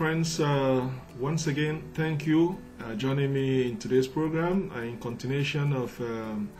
friends, once again, thank you joining me in today's program in continuation of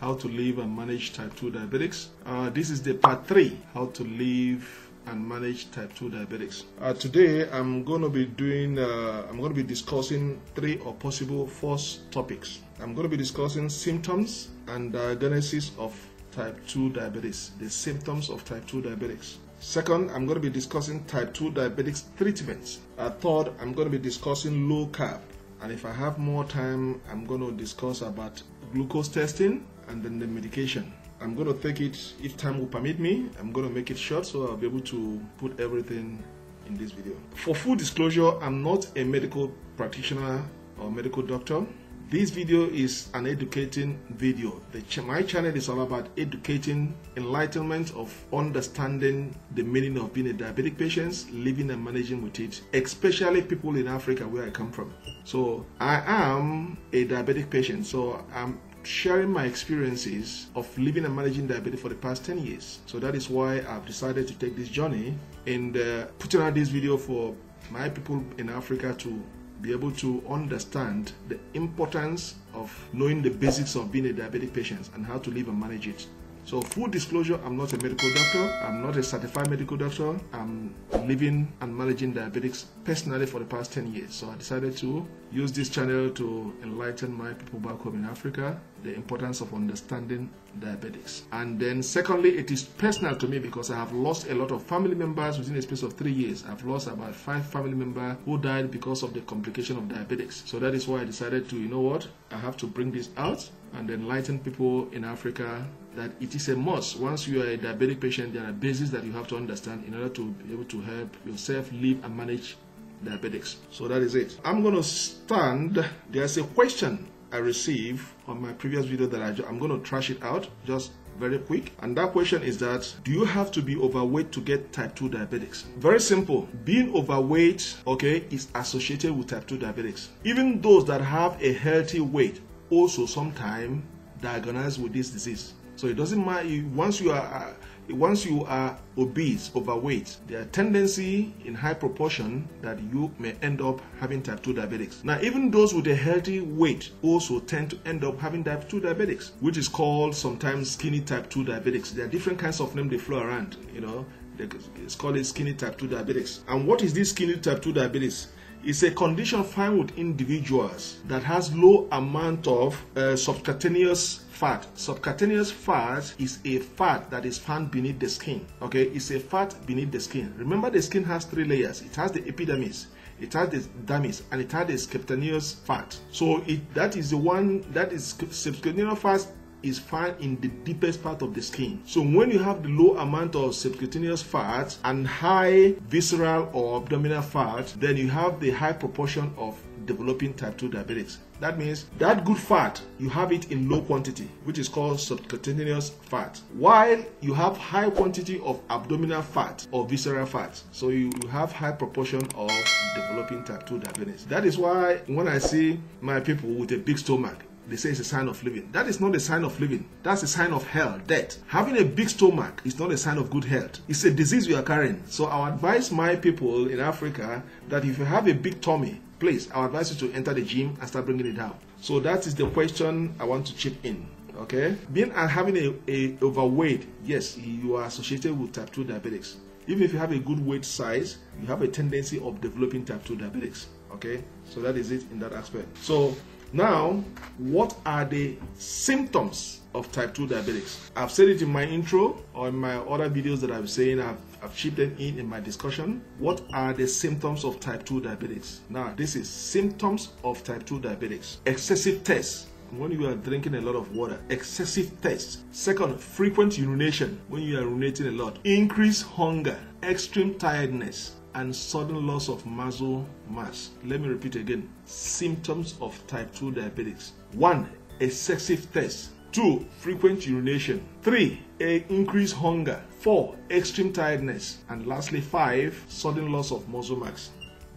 how to live and manage type 2 diabetics. This is the part 3, how to live and manage type 2 diabetics. Today I'm going to be discussing three or possible four topics. I'm going to be discussing symptoms and diagnosis of type 2 diabetes, the symptoms of type 2 diabetics. Second, I'm going to be discussing type 2 diabetics treatments. Third, I'm going to be discussing low carb. And if I have more time, I'm going to discuss about glucose testing and then the medication. I'm going to take it, if time will permit me, I'm going to make it short so I'll be able to put everything in this video. For full disclosure, I'm not a medical practitioner or medical doctor. This video is an educating video. My channel is all about educating, enlightenment of understanding the meaning of being a diabetic patient, living and managing with it, especially people in Africa where I come from. So I am a diabetic patient, so I'm sharing my experiences of living and managing diabetes for the past 10 years. So that is why I've decided to take this journey and putting out this video for my people in Africa to be able to understand the importance of knowing the basics of being a diabetic patient and how to live and manage it. So full disclosure, I'm not a medical doctor, I'm not a certified medical doctor, I'm living and managing diabetics personally for the past 10 years. So I decided to use this channel to enlighten my people back home in Africa, the importance of understanding diabetics. And then secondly, it is personal to me because I have lost a lot of family members within a space of 3 years. I've lost about 5 family members who died because of the complication of diabetics. So that is why I decided to, you know what, I have to bring this out and enlighten people in Africa that it is a must. Once you are a diabetic patient, there are basics that you have to understand in order to be able to help yourself live and manage diabetics. So that is it. I'm going to stand. There's a question I received on my previous video that I'm going to trash it out just very quick. And that question is that, do you have to be overweight to get type 2 diabetics? Very simple. Being overweight, okay, is associated with type 2 diabetics. Even those that have a healthy weight also sometimes diagnosed with this disease. So it doesn't matter. Once you are obese, overweight, there are tendency in high proportion that you may end up having type 2 diabetics. Now, even those with a healthy weight also tend to end up having type 2 diabetics, which is called sometimes skinny type 2 diabetics. There are different kinds of names they flow around, you know. It's called skinny type 2 diabetics. And what is this skinny type 2 diabetics? It's a condition found with individuals that has low amount of subcutaneous fat. Subcutaneous fat is a fat that is found beneath the skin. Okay, it's a fat beneath the skin. Remember, the skin has 3 layers. It has the epidermis, it has the dermis, and it has the subcutaneous fat. So that is the one that is subcutaneous fat is found in the deepest part of the skin. So when you have the low amount of subcutaneous fat and high visceral or abdominal fat, then you have the high proportion of developing type 2 diabetics. That means that good fat, you have it in low quantity, which is called subcutaneous fat, while you have high quantity of abdominal fat or visceral fat. So you have high proportion of developing type 2 diabetes. That is why when I see my people with a big stomach, they say it's a sign of living. That is not a sign of living. That's a sign of health, death. Having a big stomach is not a sign of good health. It's a disease we are carrying. So I advise my people in Africa that if you have a big tummy, please, I advise you to enter the gym and start bringing it down. So that is the question I want to chip in. Okay? Being and having a overweight, yes, you are associated with type 2 diabetics. Even if you have a good weight size, you have a tendency of developing type 2 diabetics. Okay? So that is it in that aspect. So now, what are the symptoms of type 2 diabetics? I've said it in my intro or in my other videos that I've chipped them in my discussion. What are the symptoms of type 2 diabetics? Now, this is symptoms of type 2 diabetics. Excessive thirst. When you are drinking a lot of water, excessive thirst. Second, frequent urination. When you are urinating a lot, increased hunger, extreme tiredness, and sudden loss of muscle mass. Let me repeat again. Symptoms of type 2 diabetics. 1. Excessive thirst. 2. Frequent urination. 3. Increased hunger. 4. Extreme tiredness. And lastly, 5. Sudden loss of muscle mass.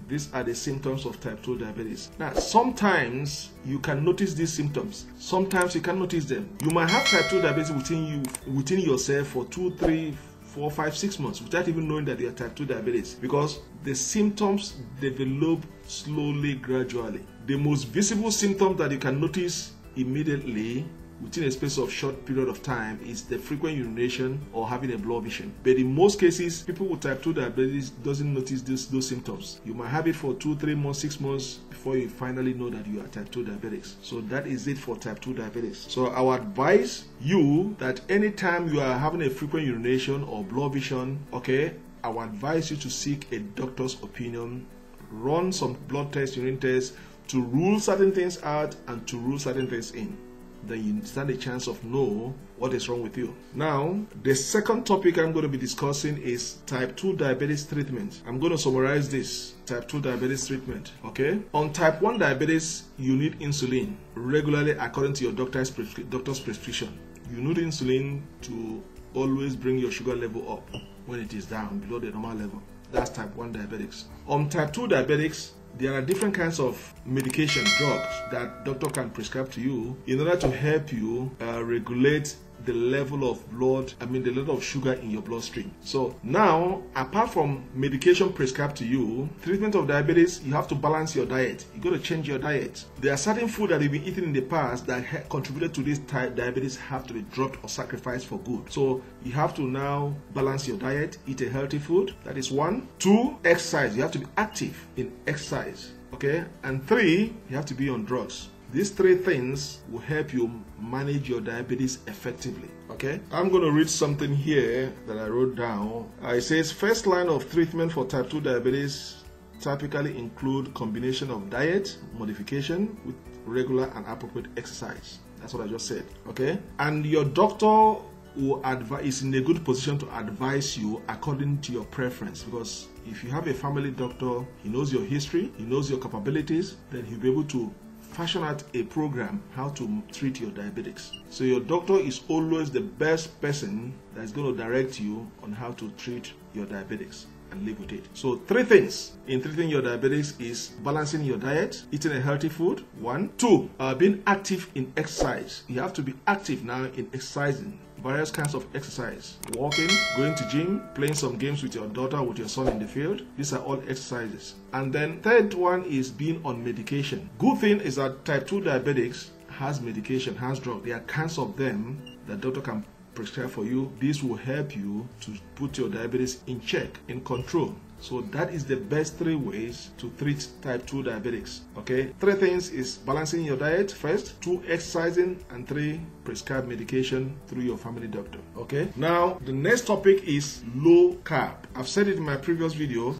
These are the symptoms of type 2 diabetes. Now, sometimes you can notice these symptoms. Sometimes you can notice them. You might have type 2 diabetes within yourself for 2, 3, 4, 5, 6 months without even knowing that you are type 2 diabetes, because the symptoms develop slowly, gradually. The most visible symptom that you can notice immediately within a space of short period of time is the frequent urination or having a blood vision. But in most cases, people with type 2 diabetes doesn't notice those symptoms. You might have it for 2, 3 months, 6 months before you finally know that you are type 2 diabetes. So that is it for type 2 diabetes. So I would advise you that anytime you are having a frequent urination or blood vision, okay, I would advise you to seek a doctor's opinion, run some blood tests, urine tests, to rule certain things out and to rule certain things in. Then you stand a chance of know what is wrong with you. Now, the second topic I'm going to be discussing is type 2 diabetes treatment. I'm going to summarize this type 2 diabetes treatment, okay? On type 1 diabetes, you need insulin regularly according to your doctor's prescription. You need insulin to always bring your sugar level up when it is down below the normal level. That's type 1 diabetics. On type 2 diabetics, there are different kinds of medication, drugs that doctor can prescribe to you in order to help you regulate the level of blood, the level of sugar in your bloodstream. So now, apart from medication prescribed to you, treatment of diabetes, you have to balance your diet. You got to change your diet. There are certain food that you've been eating in the past that contributed to this type diabetes have to be dropped or sacrificed for good. So you have to now balance your diet, eat a healthy food. That is 1. 2, exercise. You have to be active in exercise, okay? And 3, you have to be on drugs. These 3 things will help you manage your diabetes effectively, okay? I'm going to read something here that I wrote down. It says, first line of treatment for type 2 diabetes typically include combination of diet modification with regular and appropriate exercise. That's what I just said, okay? And your doctor will is in a good position to advise you according to your preference, because if you have a family doctor, he knows your history, he knows your capabilities, then he'll be able to fashion out a program how to treat your diabetics. So your doctor is always the best person that's going to direct you on how to treat your diabetics and live with it. So 3 things in treating your diabetics is balancing your diet, eating a healthy food, 1. 2, being active in exercise. You have to be active now in exercising, various kinds of exercise, walking, going to gym, playing some games with your daughter, with your son in the field. These are all exercises. And then 3rd one is being on medication. Good thing is that type 2 diabetics has medication, has drug. There are kinds of them that doctor can prescribe for you. This will help you to put your diabetes in check, in control. So that is the best 3 ways to treat type 2 diabetics, okay? 3 things is balancing your diet first, 2 exercising, and 3 prescribed medication through your family doctor, okay? Now, the next topic is low carb. I've said it in my previous video,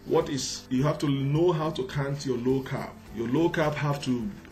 you have to know how to count your low carb. Your low carb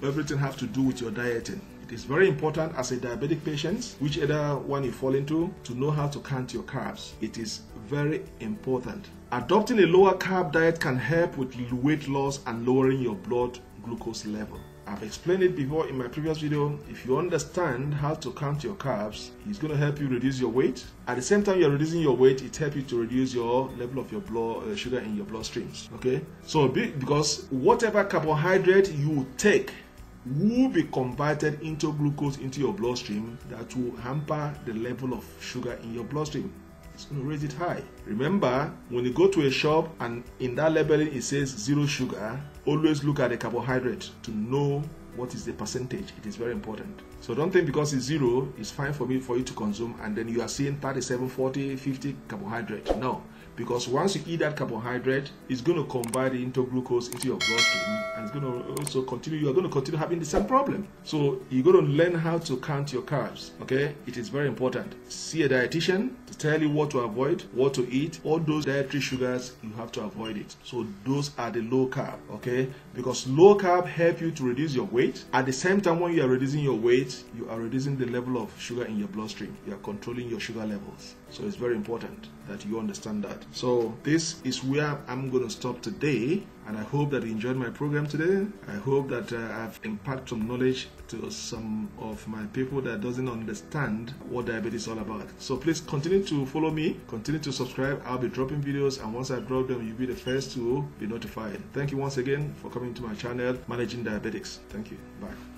everything have to do with your dieting. It's very important as a diabetic patient, whichever one you fall into, to know how to count your carbs. It is very important. Adopting a lower carb diet can help with weight loss and lowering your blood glucose level. I've explained it before in my previous video. If you understand how to count your carbs, it's going to help you reduce your weight. At the same time you're reducing your weight, it helps you to reduce your level of your blood sugar in your bloodstreams, okay? So because whatever carbohydrate you take will be converted into glucose into your bloodstream, that will hamper the level of sugar in your bloodstream. It's going to raise it high. Remember, when you go to a shop and in that labeling it says zero sugar, always look at the carbohydrate to know what is the percentage. It is very important. So don't think because it's zero, it's fine for you to consume, and then you are seeing 37, 40, 50 carbohydrate. No, because once you eat that carbohydrate, it's going to convert it into glucose into your bloodstream, and it's going to also continue. You are going to continue having the same problem. So you're going to learn how to count your carbs, okay? It is very important. See a dietitian to tell you what to avoid, what to eat. All those dietary sugars, you have to avoid it. So those are the low carb, okay? Because low carb help you to reduce your weight. At the same time, when you are reducing your weight, you are reducing the level of sugar in your bloodstream. You are controlling your sugar levels. So it's very important that you understand that. So this is where I'm going to stop today, and I hope that you enjoyed my program today. I hope that I've imparted some knowledge to some of my people that doesn't understand what diabetes is all about. So please continue to follow me, continue to subscribe. I'll be dropping videos, and once I drop them, you'll be the first to be notified. Thank you once again for coming to my channel, Managing Diabetics. Thank you. Bye.